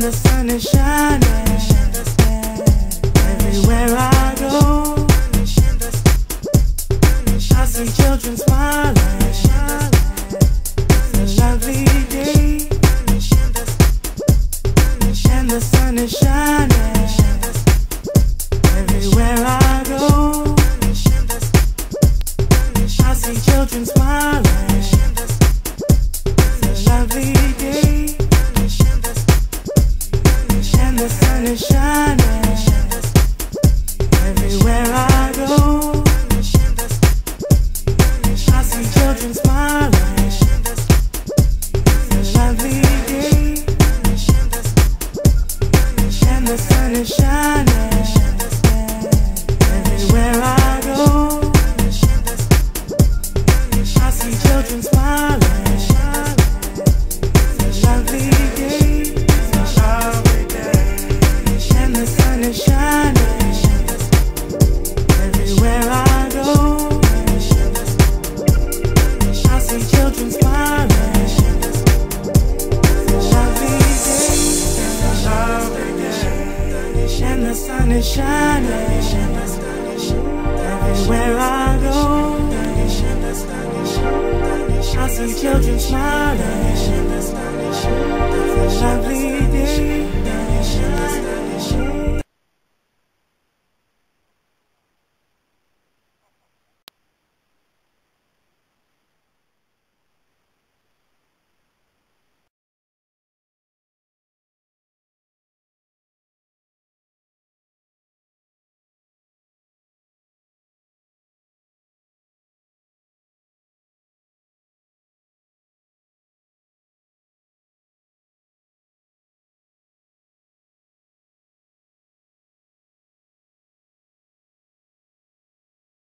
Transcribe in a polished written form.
and the sun is shining everywhere I go. I see children smiling. It's a lovely day, and the sun is shining everywhere I go. I see children smiling. It's a lovely day, and the sun is shining everywhere I go. I see children smiling. It's a lovely day, and the sun is shining everywhere I go. I see children smiling. It's a lovely day, and the sun is shining everywhere I go. I see children smiling. It's a lovely day, and the sun is shining everywhere I go. I see children smiling. It's a lovely day.